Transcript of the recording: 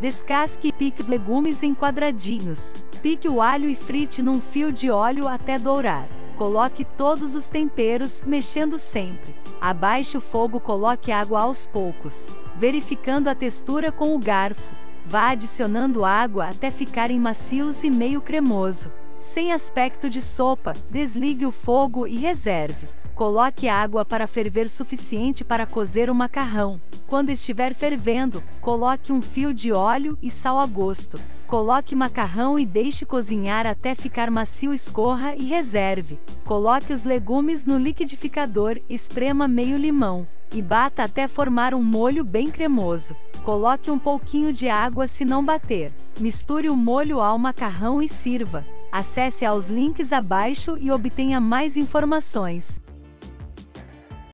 Descasque e pique os legumes em quadradinhos. Pique o alho e frite num fio de óleo até dourar. Coloque todos os temperos, mexendo sempre. Abaixe o fogo, coloque água aos poucos, verificando a textura com o garfo. Vá adicionando água até ficarem macios e meio cremoso. Sem aspecto de sopa, desligue o fogo e reserve. Coloque água para ferver suficiente para cozer o macarrão. Quando estiver fervendo, coloque um fio de óleo e sal a gosto. Coloque macarrão e deixe cozinhar até ficar macio, escorra e reserve. Coloque os legumes no liquidificador, esprema meio limão e bata até formar um molho bem cremoso. Coloque um pouquinho de água se não bater. Misture o molho ao macarrão e sirva. Acesse aos links abaixo e obtenha mais informações.